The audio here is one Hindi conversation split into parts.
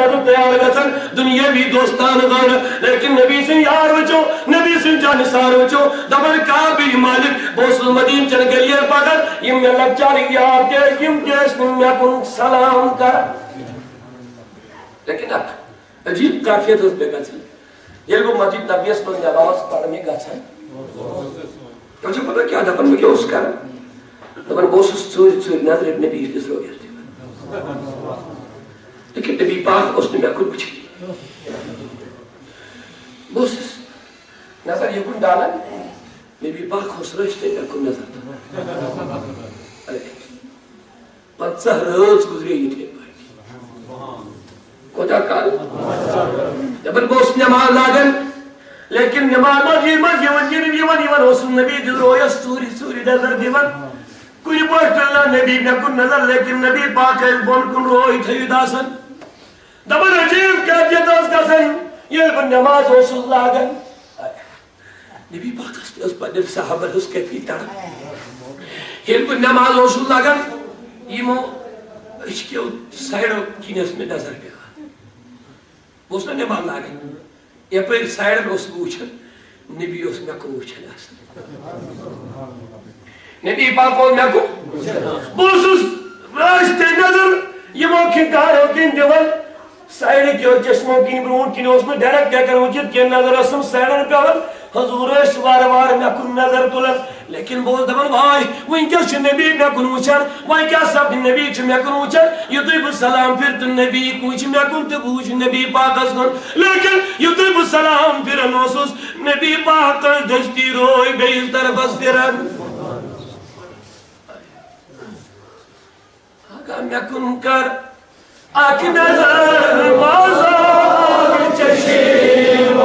दुनिया भी दोस्तान गाना लेकिन नबी से यार बचो नबी से जानसार बचो दबर का भी मालिक बोस मदीन चल गलिए पागल इम अल्लाह चार यार के इम देश में अपन सलाम कर लेकिन अब अजीब काफियत उस पे गचल ये को मस्जिद नबीस पर नमाज पढ़ने गचल तो जो पता क्या दफन में क्या उसका दफन बोस चोरी नजर इतने भी इस लोग लेकिन नबी पाक उसने मैं खुद पूछी बस नजर ये कुछ डाला नबी पाक खुसरो इसने मैं खुद नजर अरे पंचा रोज गुजरे ये थे कोटा काल जब बस नमाज लागन लेकिन नमाज मत ये मन उसने नबी जिसरो ये सूरी सूरी नजर दीवन कुछ बटला नबी ने कुन नजर लेकिन नबी पाक इस बोल कुन रोई थई दासन दबन अजीब काफियत उस का सही ये बन नमाज हो सुल्ला गन नबी पाक उस पर सहाबा उस के फीतर ये बन नमाज हो सुल्ला गन इमो इसके साइड किनेस में नजर गया उसने नमाज लागे ये पर साइड उस पूछ नबी उस में को पूछला सुभान नबी पाक और मैं को बोसुस रास्ते नजर ये मौके कार हो के देवल साइड के चश्मों की ब्रूट की उसमें डायरेक्ट क्या करूं जित के नजर असम साइड पे और हुजूर सवार वार मैं को नजर तुलन लेकिन बोल दमन भाई वो इनके नबी मैं को मुचन भाई क्या सब नबी मैं को मुचन ये तो सलाम फिर तो नबी कुछ मैं को तो बूझ नबी पाक असगर लेकिन ये तो सलाम फिर नोसुस नबी पाक दस्ती रोई बे इस तरफ असफिरन कम कर आँख नजर बाजार चशीम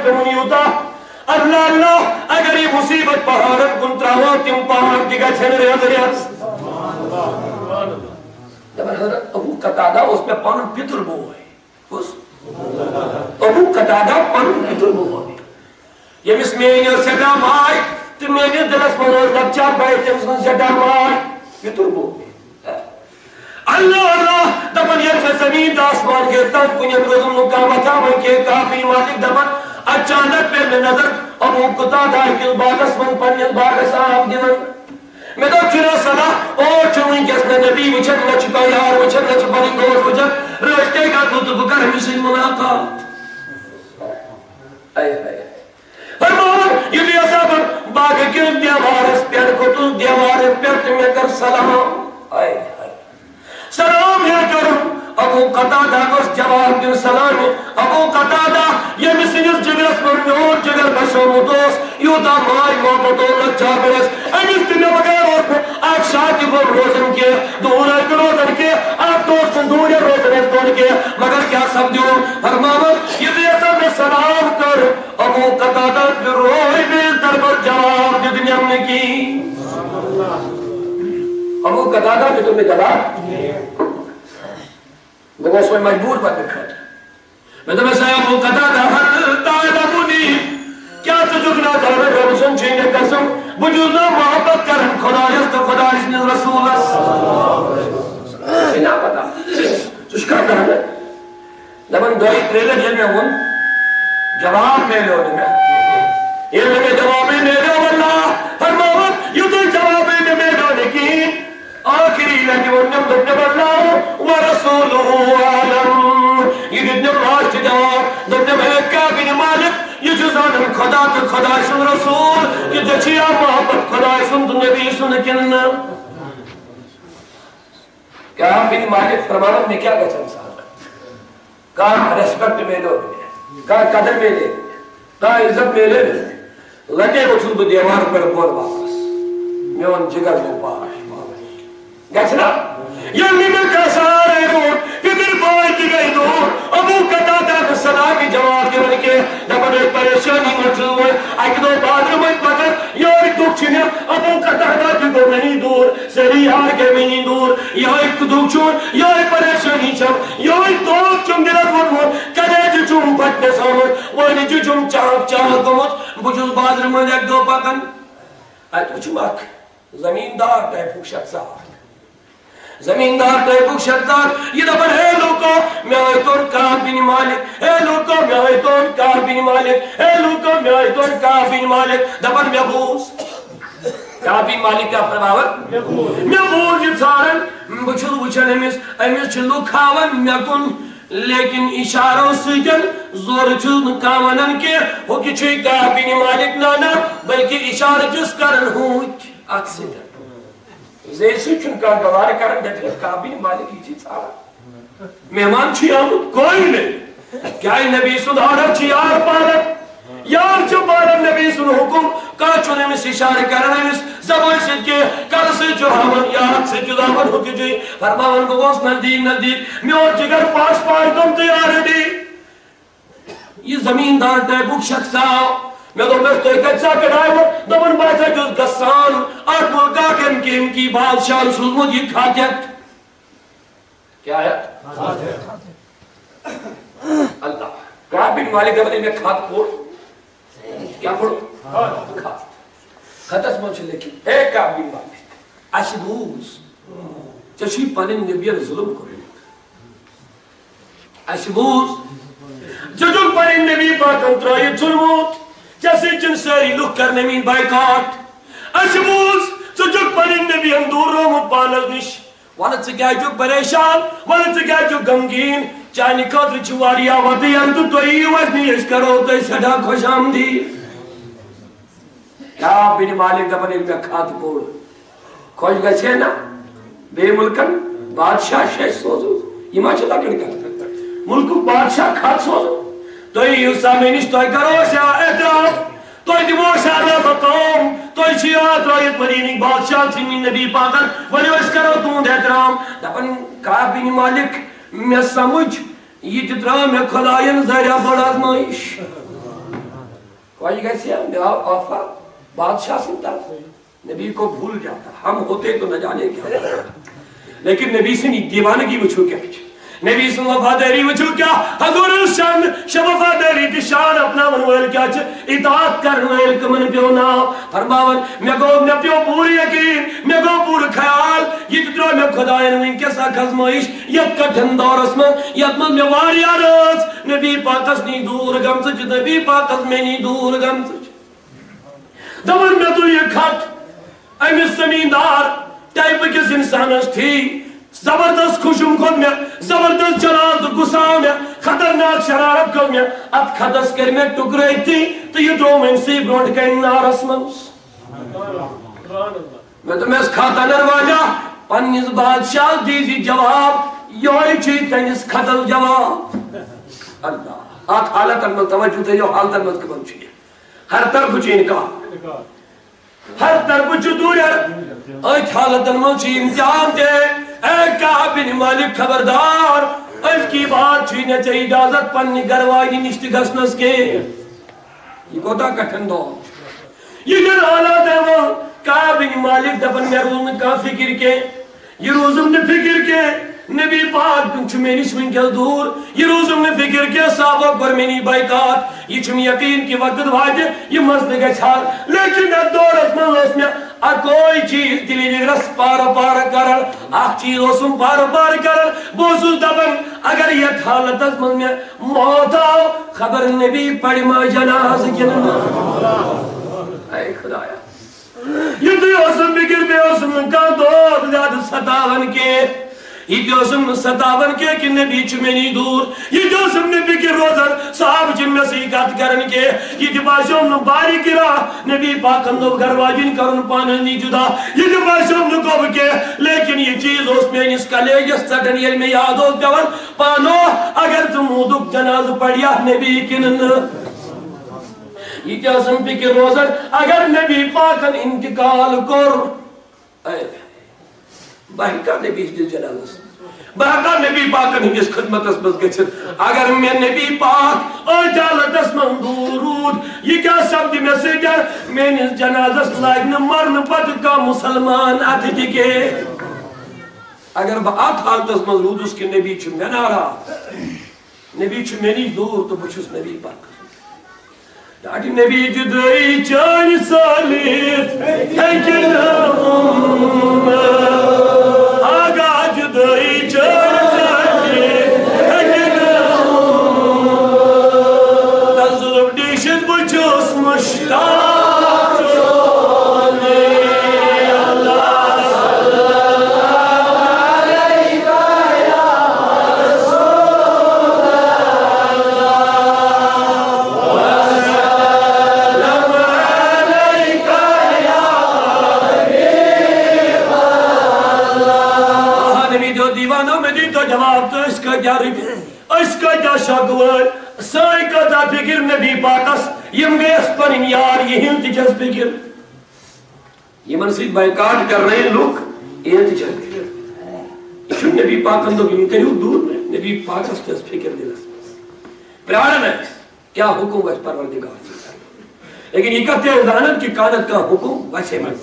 पर क्यों उता अल्लाह अल्लाह अगर ये मुसीबत पहाड़ गुंतरा हो तुम पहाड़ की का छेड़ रहे हो दरिया जब हजरत अबू कतादा उस पे पान पितर बो है उस अबू कतादा पान पितर बो है ये मिस्मेन और सदाम आए तुम मेरे दरस पर लक्चा बैठ तुम उसने सदाम आए पितर बो अल्लाह अल्लाह दबन ये ज़मीन दासमान के तब कुन्यत को तुम लोग कामता बन के काफी मालिक दबन अचानक पे में नजर और वो कुत्ता था कि बारस मन पर ये बारस आम दिन मैं तो चुरा सला और चुनी के इसने नबी मुझे न चुका यार मुझे न चुपने को मुझे रास्ते का तो बुकर हमेशा मुलाकात आये आये हर बार ये भी ऐसा पर बाग के दीवारें प्यार को तो दीवारें प्यार तुम्हें कर सलाम आये सलाम है करो अबू कतादा को जवाब दिया सलाम अबू कतादा ये मिसिंग जगह पर और जगह बसोमतोस योदा माय मोहब्बतोला चाबरस अनिस दिन बगैर और आज शादी को रोजन के दोना करो करके आप तो संदूर रोजन तोड़ के मगर क्या समझो फरमावत ये ऐसा में सलाम कर अबू कतादा रोए में दरबार जवाब जो दुनिया में की सुभान अल्लाह अबू कतादा ने तुम्हें जवाब गवास में मजबूर बात करता मैं तो मैं साहब वो कदा दाहर ताला मुनी क्या तुझकना दाहर रोशन चीने कसम बुजुर्ना मोहब्बत करन खुदायस तो खुदायस ने रसूलस बिना पता तुझका दाहर दबन दो ही ट्रेलर जल में होन जवाब में लोग में ये लोग जवाब में लोग बल्ला हर मोहब्बत युद्ध जवाब में लोग लेकिन आखिरी लगी वो नम दुबने बल्ला ورسوله عالم يريد نبراش جواب دبنا بهكا بن مالك يجوزان الخدا الخدا اسم رسول يدشيا محبت خدا اسم النبي سنكن क्या बिन मालिक फरमानत ने क्या कहा इंसान का रेस्पेक्ट में लो का कदर में ले का इज्जत में ले लगे उछुल दीवार पर बोल वापस मैं उन जगह को पाश गचना ये में कैसा है दूर किधर बाहर की गई दूर अबू कतादा को सलाम के जवाब देने के जब एक परेशानी मचूल है आखिर बाद में पता यार दुख छिने अबू कतादा की को नहीं दूर सही हार के में नहीं दूर यह एक दुख छोड़ यह एक परेशानी छप यह एक तो चुम दिला बोल करे जो चुम पत्ते सामने वो ने जो चुम चाक चाक गमत बुजुर्ग बाद में एक दो पतन आज चुमक जमींदार टाइप का शख्स है जमींदार टाइप शब्दार ये दबर है लोगों मैं आए तो काबिन मालिक है लोगों मैं आए तो काबिन मालिक है लोगों मैं आए तो काबिन मालिक दबर मैं बोस काबिन मालिक का फरमावर मैं बोस इंसान बुचल बुचने में अमीर चलो खावन मैं कुन लेकिन इशारों से जन जोर चुन कामनन के हो किसी काबिन मालिक ना ना बल्कि इशारे जिस कारण हो एक्सीडेंट जैसे चुनका गवार कारण देखने काबिन मालिक ही चीज़ आ मेहमान चियाम कोई नहीं क्या ही नबी सुधारक चियार पालक यार जो पालक नबी सुन हुकुम का चुने में सिशारे करने में जबान से के कर से जो हमन यार से जुदा मन होके जो फरमान को बस नदीम नदीम मैं और जिगर पास पास तुम तैयार डी ये जमींदार टाइप शख्स मैं तो मैं तो कच्चा कढ़ाई हूँ दमन बाजा जो गसान और मुर्गा केम केम की बादशाह सुल्तान ये खातियत क्या है अल्लाह काबिन मालिक के बदले में खात पोड़ क्या पोड़ खात खतस मंच लेकिन एक काबिन मालिक अशबूस चश्मी पनीन नबियर जुल्म करेगा अशबूस जजुल पनीन नबी बात अंतराय जुल्म जैसे जिनसेरी लुक करने में बाइकाट, अशबूस तो जो परिंदे भी हम दूरों में पालक निश, वालत से क्या जो परेशान, वालत से क्या जो गमगीन, चाइनी काट रिचुवारिया वादी अंतु तो ये वजनी इस करो तो इस हड़ा खुशामदी, क्या बिन मालिक दबने में खात पोड़, खोज गए ना, बेमुल्कन बादशाह शेष सोचो, इमाचला करने तो ये सामेनिश तो करो से ऐतराब तो दिमाग साला बताऊं तो ये याद रहे परिणी बादशाह सिंह नबी पाकर वही वैस करो तू ऐतराब तबन काबिन मालिक मैं समझ ये जितना मैं खलायन ज़रिया बड़ा माइश Why you guys here? They are of a बादशाह सिद्धार्थ नबी को भूल जाता। हम होते तो न जाने क्या, लेकिन नबी से दीवानगी पूछो क्या, नबी से वफादारी पूछो क्या, हजूर शन शवफादारी दिशान अपना मनवेल क्या छ इताअत करवेल कमन पियो ना फरमावन मे को न पियो पूरी यकीन मे को पूर ख्याल ये तो मैं खुदायन विन के सा खजमइश यत का धंदौर उसमें यत मन में वार यार नबी पाकस नहीं दूर गम से नबी पाकस में नहीं दूर गम से दमन में तो ये खत अमिस जमींदार टाइप किस इंसानस थी जबरदस्त खुशम खुद में जबरदस्त जलाल गुस्सा में खतरनाक शरारत को में अब खदस कर में टुकराई थी तो ये दो मनसी ब्रोड के नारसमन मैं तो मैं इस खाता नरवाजा पन्निस बादशाह दीजी जवाब योई चीज तनिस खतल जवाब अल्लाह आत हालत अल तवज्जुह है जो हालत मत के बंची हर तरफ चीन का हर तरफ जुदूर आज हालतन में चीन जान दे ए कहा बिन मालिक खबरदार इसकी बात चीन चाहिए इजाजत पन्नी गरवाई निष्ठ गसनस के ये कोता कठिन दौर ये जन हालत है वो कहा बिन मालिक दफन में रूम का फिक्र के ये रोजम ने फिक्र के नबी पाक तुम मेरी सुनके दूर ये रोजों में फिक्र के साबक पर मेरी बायकात ये तुम यकीन की वक्त वाजे ये मस्त गछाल लेकिन अ दौर असमस में अ कोई चीज दिली रस पार पार करल आ चीज उसम पार पार करल बोसु दबन अगर ये हालत असमस में मौत आओ खबर नबी पड़ी मा जनाज के ना ऐ खुदाया ये तो असम फिक्र में असम का दौर याद 57 के ये जोसम 57 के किन्ने बीच में नहीं दूर ये जोसम ने भी के रोजर साहब जिन में से इकात करन के ये दिबाशों ने बारी किरा नबी पाक हम लोग घरवाजिन करन पाने नहीं जुदा ये दिबाशों ने को के लेकिन ये चीज उसमें इसका ले ये सटनियल में याद हो जवन पानो अगर तुम उदुक जनाज पड़िया नबी किन ये जोसम भी के रोजर अगर नबी पाक ने इंतकाल कर बहका नबी इस जलालस बहका नबी पाक ने इस खिदमत असमस गचर अगर मैं नबी पाक ओ जलालस मंदूरूद ये क्या शब्द में से डर मैंने जनाजस लाग न मरन पद का मुसलमान अतिथि के अगर बात हालत मजरूद उसके नबी छ मनारा नबी छ मेरी दूर तो बचस नबी पाक दादी नबी जुदाई जान सालिस थैंक यू उम्मा बायकाट कर रहे हैं लोग नबी पाक दूर में नबी पाक क्या हुकुम वैसे परवरदिगार लेकिन ये कहते हैं जानत की कानत का हुकुम वैसे मत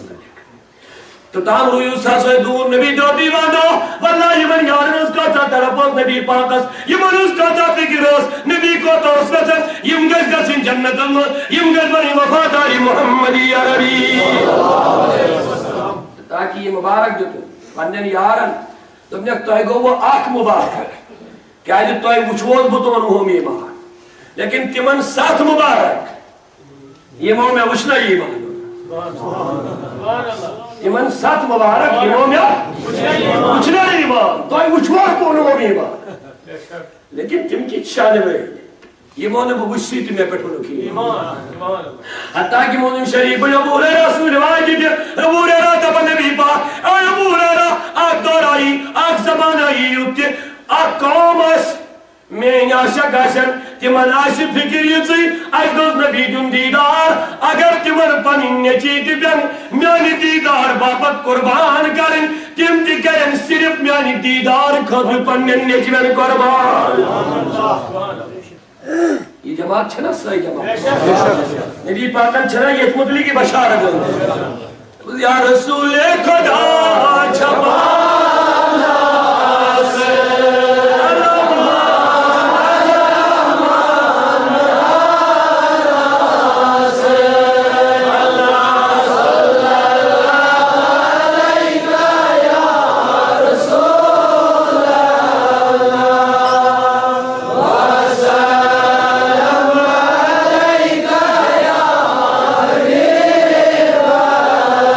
तो ताम रुयू सासो दूर नबी जो दीवानो वल्लाह यमन यारनस का ता तरफस नबी पाकस यमनस का ता फिकरस नबी को तो सच यमगस का सिन जन्नत में यमगस बनी वफादारी मोहम्मदी अरबी सल्लल्लाहु अलैहि वसल्लम ताकि ये मुबारक जो बंदन यारन तुमने तोय गो वो आंख मुबारक क्या जो तोय उछोल बुतमन होमी महा लेकिन तिमन साथ मुबारक ये मो में उछना ये महा सुभान अल्लाह इमन साथ मुबारक दिनों में कुछ नहीं ईमान तो उछवार कोनो में ईमान लेकिन तुम की शान में ईमान वो बुशीत में बैठो की ईमान ईमान हत्ता कि मोन शरीफ ने बोले रसूल वाजिद रबूरा रात नबी पाक ए रबूरा आप दौर आई आप जमाना आई युक्ति आप कौमस में आशा गाशन तिमन आश फिक्र यी अज दोज नबी दुन दीदार अगर तिमन पनी नची दिबन मानी दीदार बापत कुर्बान करें तिम ती करें सिर्फ मानी दीदार खुद पन नची वन कुर्बान ये जमात छना सही जमात नबी पाक का छना ये मुतली की बशारत है या रसूल खुदा जमाना से अल्लाह अल्लाह से अल्लाह सल्लल्लाहु अलैहि या रसूल अल्लाह वसल्लम अलैका या हबीब अल्लाह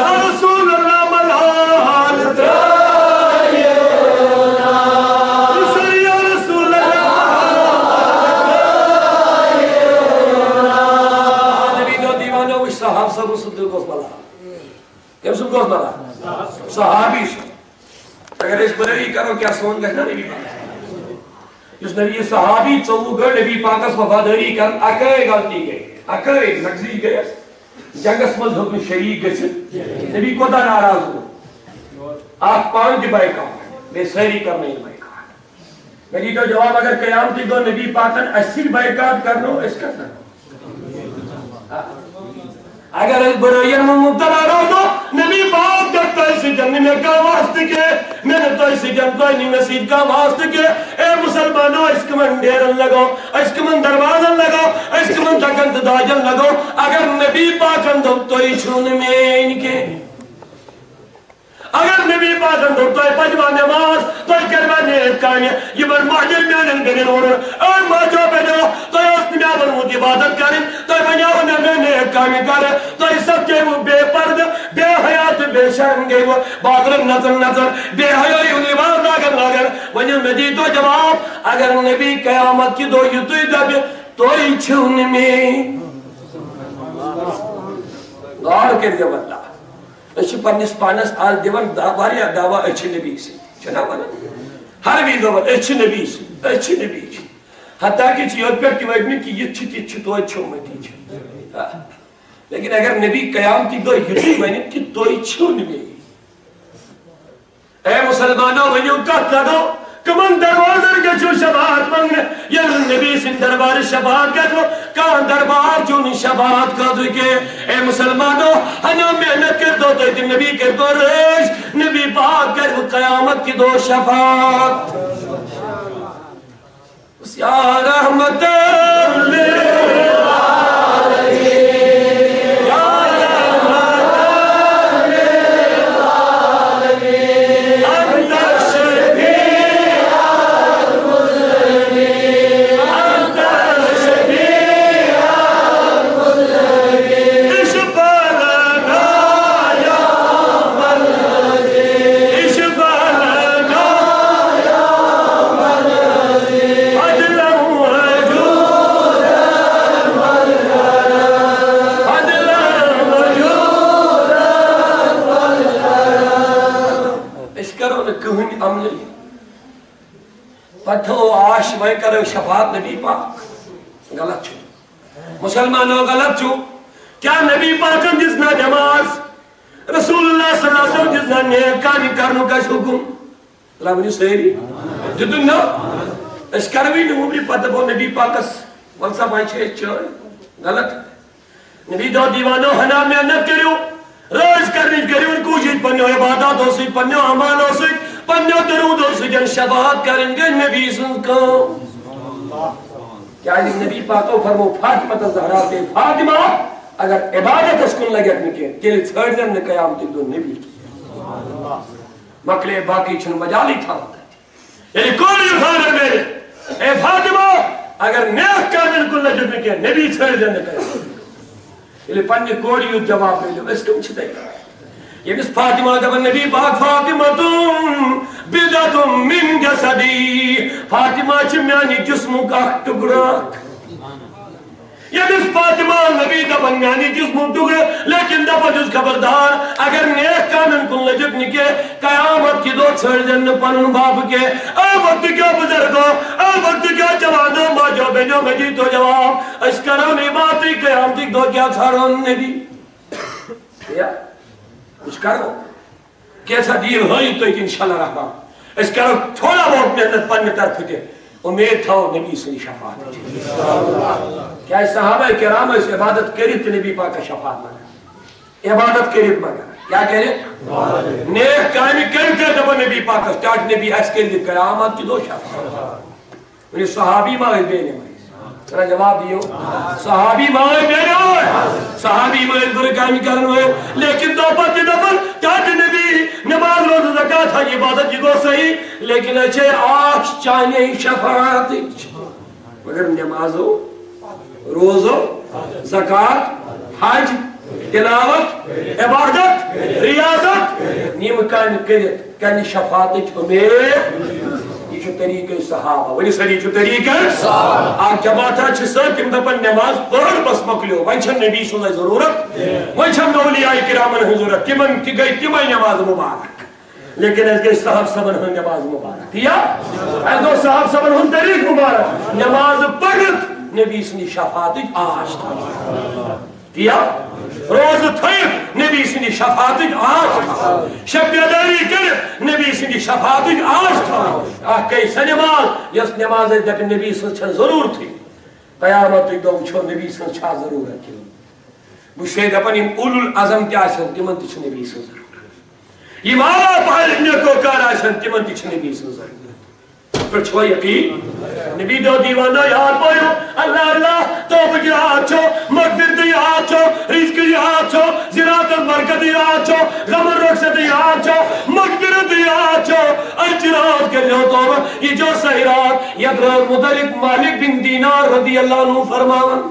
या रसूल अल्लाह मलहाल तायना या रसूल अल्लाह तायना नबी दो दीवानो उस साहब सब सुद्दीक गोसवाला के सब गोसवाला साहबी अगर इस पर ही करो क्या सोन गना नबी इस नबी सहाबी चलू गए नबी पाक की वफादारी कर अके गलती गई अके नजरी गए जंगस में हुक्म शरीक गए नबी को दा नाराज हो आप पांच दिबाई का मैं सारी कर नहीं भाई का मेरी तो जवाब अगर कयाम की दो नबी पाकन 80 बायकात कर लो इसका अगर बुराइयों में मुब्तला रहो तो नबी पाक का तोसी जन्नत में का वास्ते के मैंने तोसी जन्नत में नसीब का वास्ते के ए मुसलमानों इसके मन ढेरन लगाओ इसके मन दरवाजा लगाओ इसके मन जगत दाजन लगाओ अगर नबी पाक अंदर तो ईशून में इनके अगर नबी पाक अंदर तो पंजवा नमाज तो करवा ने काने ये बर माजर में न करे और माजो बनो तो उसने बाबर मुदी इबादत करें तो बनाओ ने काम कर तो सब के वो बेपर्द बेहयात बेशर्म गए वो बादर नजर नजर बेहयाई लिबास लागर लागर वने नदी तो जवाब अगर नबी कयामत की दो युद्ध दब तो ही छूने में गौर कर के बता अच्छे परनिस पानस आल देवन दावारिया दावा अच्छे नबी से चला वाला हर भी दो अच्छे नबी से अच्छे नबी हत्ता कि चीज पे डिवाइड में कि ये छिट छिट तो अच्छो में दीजिए लेकिन अगर नबी कयाम की दो हिस्से बने कि दो ही छून में ए मुसलमानों वजू का लगाओ कमन दरबार के जो शबात मंगने ये नबी सिंह दरबार शबात का जो का दरबार जो नि शबात का दो के ए मुसलमानों हनो मेहनत कर दो तो नबी के परस नबी पाक कर कयामत की दो शफात उस या रहमत करो शफात नबी पाक गलत छू मुसलमानों गलत छू क्या नबी पाक जिसना नमाज रसूलुल्लाह सल्लल्लाहु अलैहि वसल्लम जिसना नेक काम करने का हुक्म रबनी सही जितन ना इस करवी ने मुबली पद वो नबी पाकस वलसा भाई छे गलत नबी दो दीवानों हना में न करियो रोज करनी करियो कोशिश बनो इबादत हो सिर्फ बनो अमल हो सिर्फ पन्नों दरूद और सुजन शबात करेंगे नबी सुन को क्या नबी पाको फरमो फातिमा ज़हरा पे फातिमा अगर इबादत उसको लगे अपने के लिए थर्ड दिन ने कयाम दिन दो नबी सुभान अल्लाह मकले बाकी छन मजाली था यानी कौन इरफान मेरे ए फातिमा अगर नेक कामिल को लगे अपने के नबी थर्ड दिन ने कयाम इले पन्ने कोड़ी युद्ध जवाब ले लो इसको छिते ये बिस फातिमा जब नबी पाक फातिमा तुम बिदतुम मिन जसदी फातिमा चम्यानी जिस्म का टुकड़ा ये बिस फातिमा नबी का बन्यानी जिस्म टुकड़ा लेकिन दफा जुस खबरदार अगर नेक कानन कुल नजब निके कयामत की दो छड़ जन्न पन बाप के ए वक्त क्या बुजुर्गो ए वक्त क्या जवानों बाजो बेजो मजी तो जवाब इस करो नहीं बात ही कयामत की दो क्या छड़ो नबी या कुछ करो कैसा डील हो तो इंशाल्लाह रहमान इस करो थोड़ा बहुत मेहनत पन्ने तरफ के उम्मीद था नबी से शफात क्या सहाबा किराम इबादत करित नबी पाक का शफात मगर इबादत करित मगर क्या करें नेक काम करते दबो नबी पाक स्टार्ट नबी आज के लिए कयामत की दो शफात मेरे सहाबी मां बेने तेरा जवाब दियो सहाबी माए बेने सहाबी माए बुरे काम करन हुए लेकिन दोपहर के दफर टाट नबी नमाज रोज़ा ज़कात हज इबादत जो सही लेकिन अच्छे आज चाहने शफाअत मगर नमाजो रोज़ो ज़कात हज तिलावत इबादत रियाजत निम काम करे कन शफाअत उम्मीद तरीके सहाबा वही सही तरीके सहाबा आज जमात अच्छे से तुम अपन नमाज पढ़ बस मकलियो वही नबी सुल्ला जरूरत वही मौलिया किराम हजरत तिमन की गई तिमन नमाज मुबारक लेकिन इसके साहब सबन हो नमाज मुबारक किया दो साहब सबन हो तरीक मुबारक नमाज पढ़त नबी सनी शफाअत आज था किया रोज थे नबी सनी शफाअत आज था शब्दादारी कर नबी सनी शफाअत आज था कैसे नमाज यस नमाज दक नबी सच जरूर थी कयामत दो छो नबी सच जरूर थी बुशे दपन उलुल अज़म क्या से तिमन ति नबी सच जरूर इमाम पाल ने को करा से तिमन ति नबी सच जरूर पर छो यकीन नबी दो दीवाना यार पायो अल्लाह अल्लाह तौबा की राह छो मगफिरत की राह छो रिज़्क़ की राह छो ज़िराअत और बरकत की राह छो गम और रुख़सत की राह छो मगफिरत की राह छो अजरात के लो तौबा ये जो सही रात यद्र मुदरिक मालिक बिन दीनार रज़ियल्लाहु अन्हु फरमावन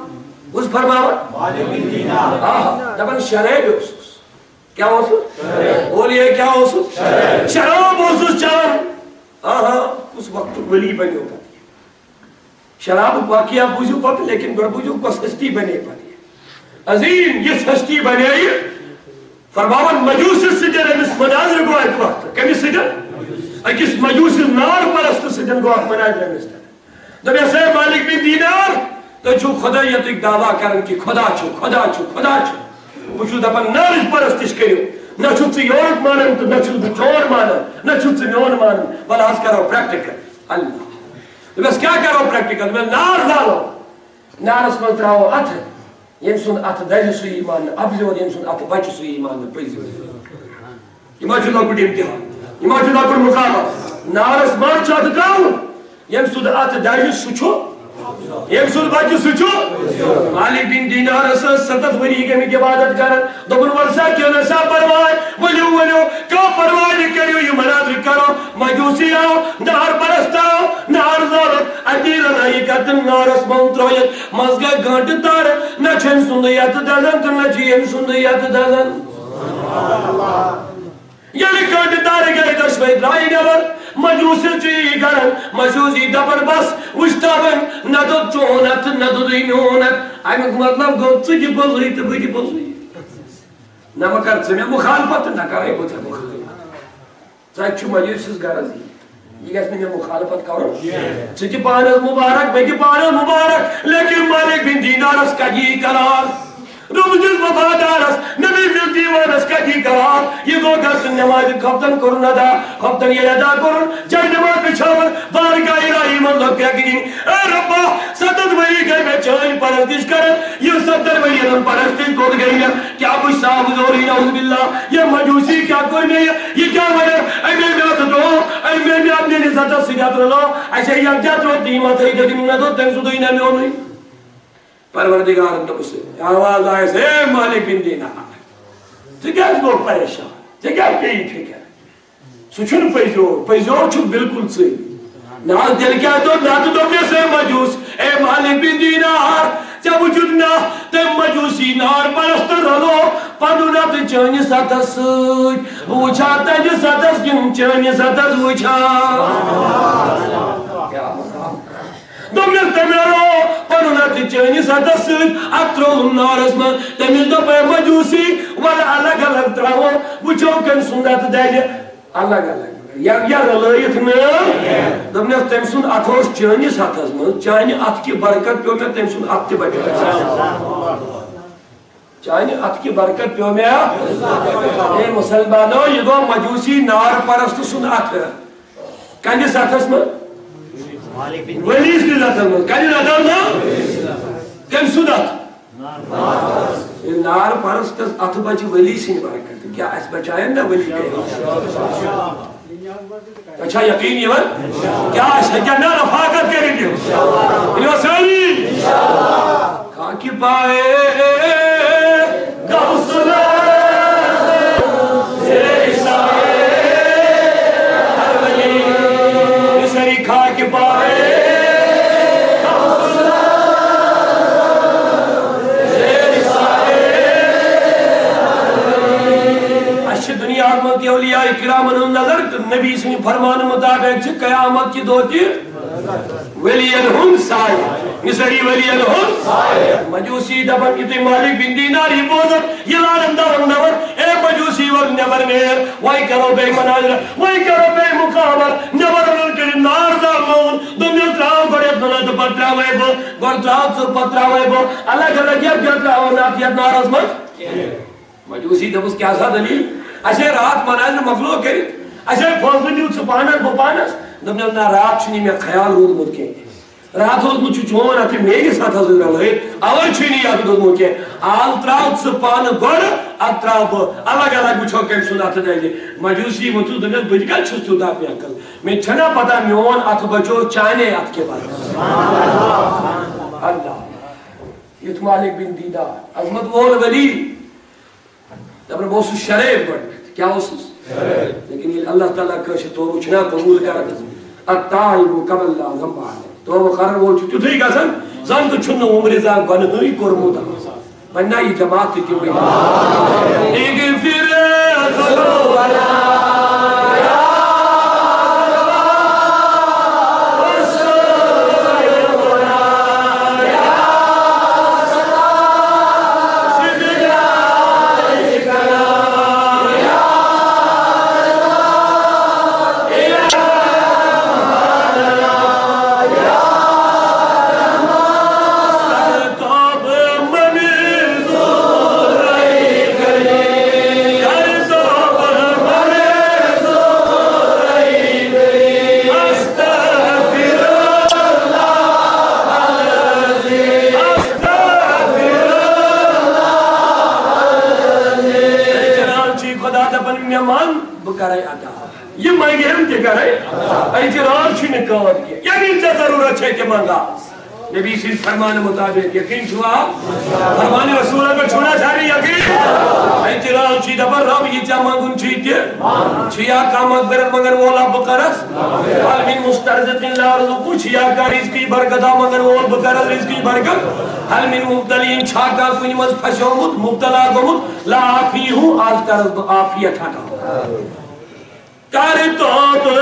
उस फरमावन मालिक बिन दीनार हां जबन शराब उस क्या उस बोलिए क्या उस शराब उस चार हां उस वक्त वली बने पाती है शराब वाकिया बुझू पत लेकिन बुझू को हस्ती बने पाती है अजीम ये हस्ती बने फरमावन मजूस से जरमिस मनाजर को एक वक्त कभी सजन एक मजूस नार परस्त सजन को मनाजर में जब ऐसे मालिक बिन दीनार तो जो खुदायत एक दावा करन कि खुदा छो बुझू दपन नार परस्तिश करियो न छुत से योर मानन तो न छुत चोर मानन न छुत से नोन मानन पर आज करो प्रैक्टिकल अल्लाह तो बस क्या करो प्रैक्टिकल में नार डालो नारस में त्राओ अथ येमसुन अथ दज सु ईमान अबजो येमसुन अथ बच सु ईमान पैजो इमाजिन ना गुड इम्तिहान इमाजिन ना गुड मुकाबला नारस मार चाद गाओ येमसुन अथ दज सुचो येमसुन बच सुचो मालिक बिन दीनार से सतत वरी के इबादत कर दोबन वर्षा क्यों न सा परवाह बोलियो का परवाह न करियो ये मनाज करो मजूसी आओ नार परस्ताओ नार जर अदीर नहीं कदम नारस मंत्रोयत मजगा घंट तार न छन सुनियत दलन न जीम सुनियत दलन सुभान अल्लाह ये घंट तार गए दशवे राय नवर मजूसी जी गरन मजूसी दबर बस उस्तावन न दो चोनत न दो इनोनत आई मतलब गोचु की बोली तो बुझी बोली न मकर से मैं मुखालफत न करे बुझ मुखालफत चाहे छु मजूसी गरजी ये गैस में मुखालफत करो चूंकि पान मुबारक बेकी पान मुबारक लेकिन मालिक बिन दीनारस का ये करार रुबजुल वफादारस नबी बिन दीवानस का की करार ये दो गस नमाज खफ्तन करन अदा खफ्तन ये अदा करन जन्नत बिछावन बारगाह इलाही मन लग गया कि ए रब्बा सतत वही गए में चैन परस्तिश कर ये सतर वही हम परस्तिश कोद गई है क्या कोई साहब जोरी नऊज बिल्लाह ये मजूसी क्या कोई नहीं ये क्या वजह ए मैं बात दो ए मैं अपने निजात से याद रखो ऐसे याद जातो दीमत है जब न दो तन सुदई ना हो नहीं परवरदिगार ने मुझसे आवाज आए से मालिक बिन दीनार ठीक है वो परेशान ठीक है यही ठीक है सुचुन पैजोर छु बिल्कुल से ना दिल क्या तो ना तो तुमने से मजूस ए मालिक बिन दीनार जब वजूद ना ते मजूसी नार परस्त रलो पनुना ते चनी सतस बुझा ते सतस गिन चनी सतस बुझा सुभान अल्लाह क्या तुमने तमरो पनुनाति चैनी सदस अत्रो नारसम तमिल दो पे मजूसी वाला अलग अलग त्राओ बुझो कन सुनत दले अलग अलग या रलयत न तुमने तम सुन अथोस चैनी सदस म चैनी अत की बरकत पे मैं तम सुन अत की बरकत चैनी अत की बरकत पे मैं ए मुसलमानो ये दो मजूसी नार परस्त सुन अत कन सदस म Release. Can you not know? Can you not? In our parents, does Athabaji release in America? Yes, but I am the willing. अच्छा यकीन ये बात क्या सज्जनों ने फाकत करी थी इन्होंने काकी बाए गाउसला से इसाए हर वली निसरी काकी बाए गाउसला से इसाए हर वली अच्छी दुनिया में दियोलिया इकराम नज़र नबी इसने फरमान मुताबिक जो कयामत की दोती वलियलहुम साय निसरी वलियलहुम साय मजूसी दफन की तो मालिक बिंदीनार ही बोलर ये लारंदा वंदवर ए मजूसी वर नबर मेर वही करो बेमनाजर वही करो बेमुकामर नबर नल के नार दामों दुनिया त्राव बड़े बना तो पत्रावे बो गर्दाव तो पत्रावे बो अलग अलग ये गर्दाव नातिया नाराज मत मजूसी दबस क्या सा दली अशे रात मनाजर मखलूक करी अशे फौजनी उस पानर बोपानस दमने अपना रात चुनी में ख्याल रोज मुद के रात रोज मुझे चोमन आते मेरे साथ हज़र वाले आवर चुनी आप दोनों मुझे आल त्राव उस पान गड़ अत्राव अलग अलग कुछ और कैंसर आते जाएंगे मजूसी मुझे दमने बिजगल छुट्टी दाप में आकर मैं छना पता म्योन आठ बजो चाइने आठ के बाद अल्लाह लेकिन ये अल्लाह ताला का शितोरु चना कबूल कर देता है अत्ताहिब कबल लाज़म बाहर तो वो कारण वो चुटकी का सन जान तो चुन्ना उम्र जान बन तो ही कोर्मो था बन्ना ये जमात की क्यों नहीं एक फिर अल्लाह वाला फरमान मुताबिक यकीन छुआ फरमान रसूल पर छुना सारी यकीन इंतराम ची दबर रब ये जामांगुन ची दिए चिया कामत बरत मगर वोला बकरस अलमिन मुस्तरजतिन लारजु कुचिया का रिस्की बरकता मगर वोल बकरस रिस्की बरकत अलमिन मुब्तलीन छाका कुनी मस फशोमुत मुब्तला गुमुत लाफी हूँ आज करस आफिया ठाका करता तो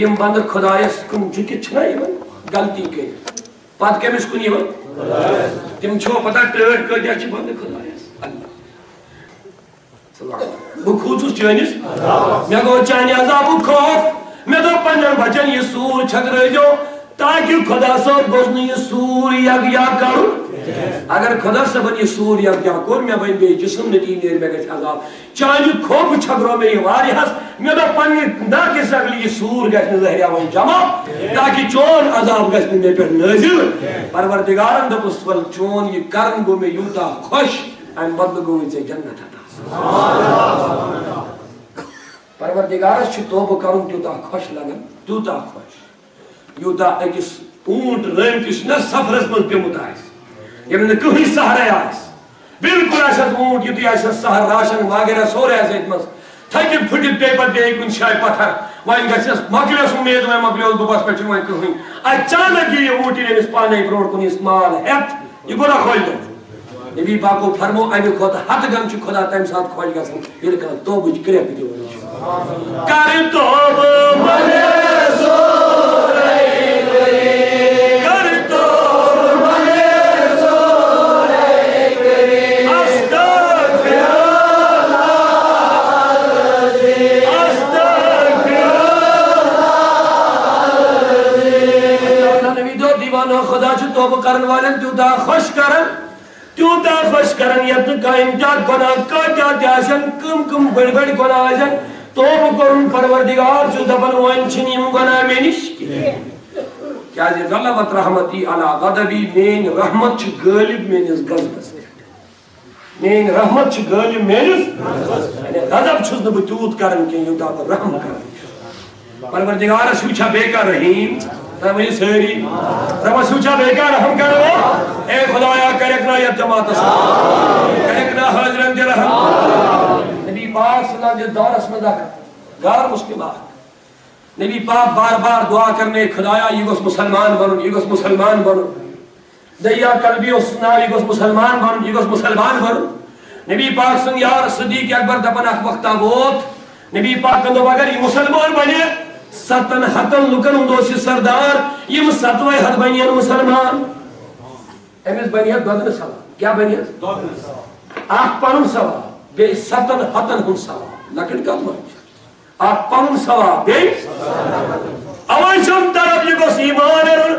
ये बंदर खुदायस कुंजी किचना ये बंद गलती के बात क्या मिस कुनी बंद तुम जो पता ट्रेड कर दिया ची बंदर खुदायस अल्लाह बुखूजू चाइनीस मैं को चाइनीस आजाबु खौफ मैं तो पंजर भजन ये सूर छगरे जो ताकि खुदा से बोझनी ये सूर या करूं अगर खुदा से बन ये सूर या करूं मैं बन बे जिस्म ने तीन दिन में कहीं आजाब चाइनीस खौफ छगरों में ये वारियास मैं तो पन्ने ना किसी के लिए सूर गैस में जहरिया वाली जमा ताकि चोन आजाब गैस में पर नज़र परवरदिगारन तो उस पर चोन ये कर्म गो में यूता खुश और बदल गो में जन्नत आता परवरदिगारन शितोब करूं यूता खुश लगन यूता खुश यूता एक इस ऊंट रेम किसने सफरस में पे मुताइस ये मैंने क्यों ही सहरा आइस बिल्कुल ऐसा ऊंट यूती ऐसा सहर राशन वगैरह सो रहे हैं इतमस थके फुटे पेपर दे एक उनशाय पत्थर वाइन का सिर्फ मकलियों सुमेध में मकलियों दुबारा स्पेशल वाइन करूँगी अचानक ये ऊँटी ने मिस्पाने ब्रोड को निस्माल हैत ये बोला खोल दो ये भी बाको फरमो आये खोदा हाथ गम चुक खोदा टाइम साथ खोल का सुन ये लेकर तो बुझ करे भी जो करे तो करे मुसलमानों खुदा जो तौबा करन वाले त्यूता खुश करन यत कायम जा गुना का जा दासन कम कम बड़ बड़ गुना आजन तौबा करन परवरदिगार जो दबन वन छिनी गुना मेनिश क्या जे गलबत रहमती अला गदबी मेन रहमत छ गालिब मेनिस गजबस मेन रहमत छ गालिब मेनिस गजबस गजब छ न बतूत करन के युदा रहम करन परवरदिगार सुछा बेकार रहीम तमई सेरी रब सुचा बेकार हम करो ए खुदाया करकना या जमात आमीन करकना हाजरन दे रहम आमीन नबी पाक सल्लल्लाहु अलैहि वसल्लम दारस में दाखिल गार मुस्लिम नबी पाक बार-बार दुआ करने खुदाया युगस मुसलमान बनो युगस मुसलमान बनो दया कलबी उसना युगस मुसलमान बनो युगस मुसलमान बनो नबी पाक सुन यार सिद्दीक अकबर दपन अख वक्त आवत नबी पाक दो अगर ये मुसलमान बने सतन हतन लुकन दोसी सरदार यम सतवे हद बनियन मुसलमान एमस बनिया दोदन सवा क्या बनिया दोदन सवा आप परम सवा बे सतन हतन हुन सवा लकन का मच आप परम सवा बे अवश्यम तरफ यगोस ईमान और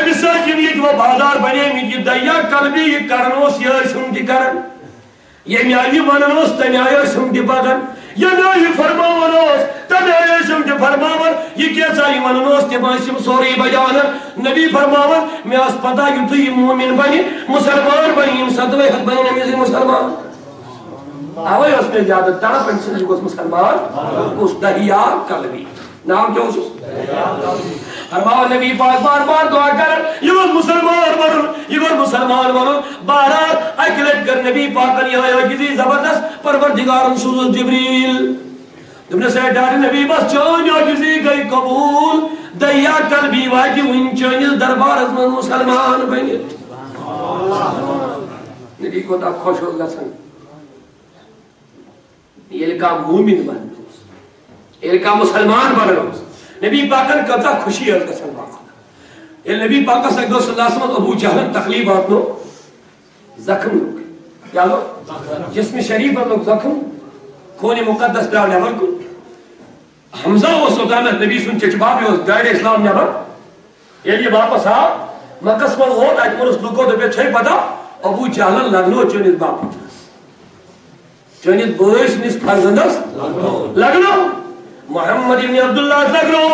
अबिसर जिन ये जो बाजार बने मिज दया कलबी ये करनोस ये सुन की करन ये न्यायी बननोस तन्याय सुन की बदन ये नहीं फरमावनोस तदेशम के फरमावन ये कैसा ईमाननोस के बासिम सोरी बयान नबी फरमावन मैं आज पता यू तो ये मोमिन बनी मुसलमान बनी इन सदवे हद बनी मैं मुसलमान आवे उसने ज्यादा तड़प इंसान जो मुसलमान उस दहिया कलबी नाम क्या उस फरमावन नबी पाक बार-बार दुआ कर ये मुसलमान बनो ये मुसलमान बनो बारात अकलत कर नबी पाक ने आया किसी जबरदस्त परवरदिगार सुजूद जिब्रील तुमने से डारे नबी बस चोन जो किसी गई कबूल दया कर भी वाजी उन चोनिस दरबार में मुसलमान बने सुभान अल्लाह नबी को ता खुश हो गसन ये का मुमिन बन ये का मुसलमान बन नबी पाक का कता खुशी अल गसन पाक ये नबी पाक सल्लल्लाहु अलैहि वसल्लम अबू जहल तकलीफ आप लो जख्म क्या लो जिसमें शरीफ लोग जख्म कोने मुकद्दस दा नेवर को हमजा वो सुल्तान नबी सुन चचबा भी उस दायरे इस्लाम नेवर ये वापस आ मक्का पर वो अकबर उस लोगों पे छई पता अबू जहल लगनो चनिस बाप चनिस बोइस निस फरजंदस लगनो मोहम्मद इब्न अब्दुल्लाह लगनो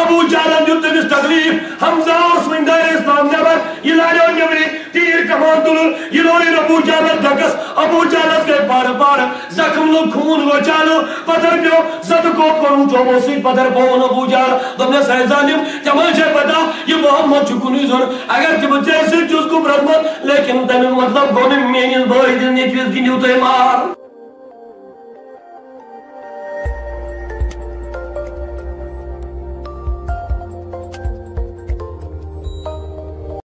अबू जहल जो तनिस तकलीफ हमजा उस दायरे इस्लाम नेवर ये लायो नेवरी तीर कमान तुल ये लोरी अबू जहल दगस अबू जहल के बार-बार जख्म लो खून वो चालो पत्थर जो जद को करूं जो मोसी पत्थर बोन अबू जहल तुमने सहजानिम जमाशे पता ये मोहम्मद चुकुनी जोर अगर तुमचे सिर्फ उसको ब्रह्मत लेकिन तने मतलब गोने में ये बोल दिन ये चीज दिन तो मार